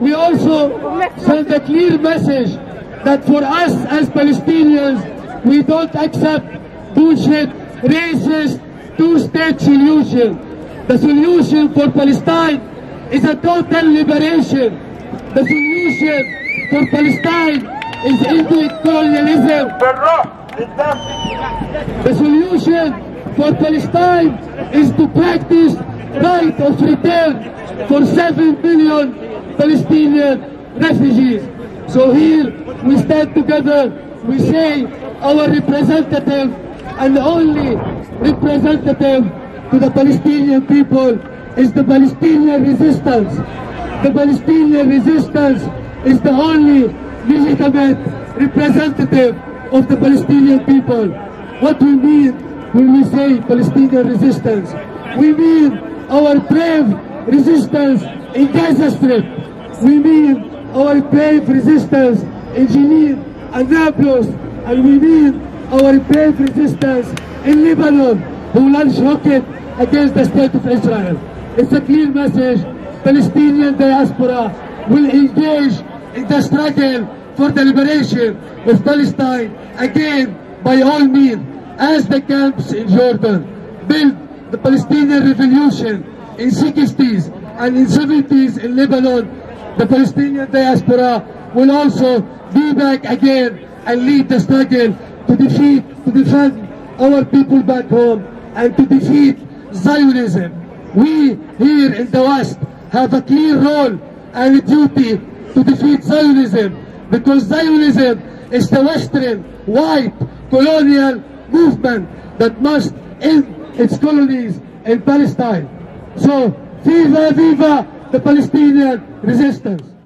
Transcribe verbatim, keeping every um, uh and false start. we also send a clear message that for us as Palestinians, we don't accept bullshit, racist, two-state solution. The solution for Palestine is a total liberation. The solution for Palestine is anti-colonialism. The solution for Palestine is to practice right of return for seven million Palestinian refugees. So here we stand together, we say our representative and only representative to the Palestinian people is the Palestinian resistance. The Palestinian resistance is the only legitimate representative of the Palestinian people. What we mean when we say Palestinian resistance? We mean our brave resistance in Gaza Strip. We mean our brave resistance in Jenin and Nablus, and we mean our brave resistance in Lebanon, who launched rockets against the state of Israel. It's a clear message. Palestinian diaspora will engage in the struggle for the liberation of Palestine again by all means, as the camps in Jordan built the Palestinian revolution in sixties and in seventies in Lebanon. The Palestinian diaspora will also be back again and lead the struggle to defeat, to defend our people back home and to defeat Zionism. We here in the West have a clear role and a duty to defeat Zionism, because Zionism is the Western white colonial movement that must end its colonies in Palestine. So, viva, viva the Palestinian resistance.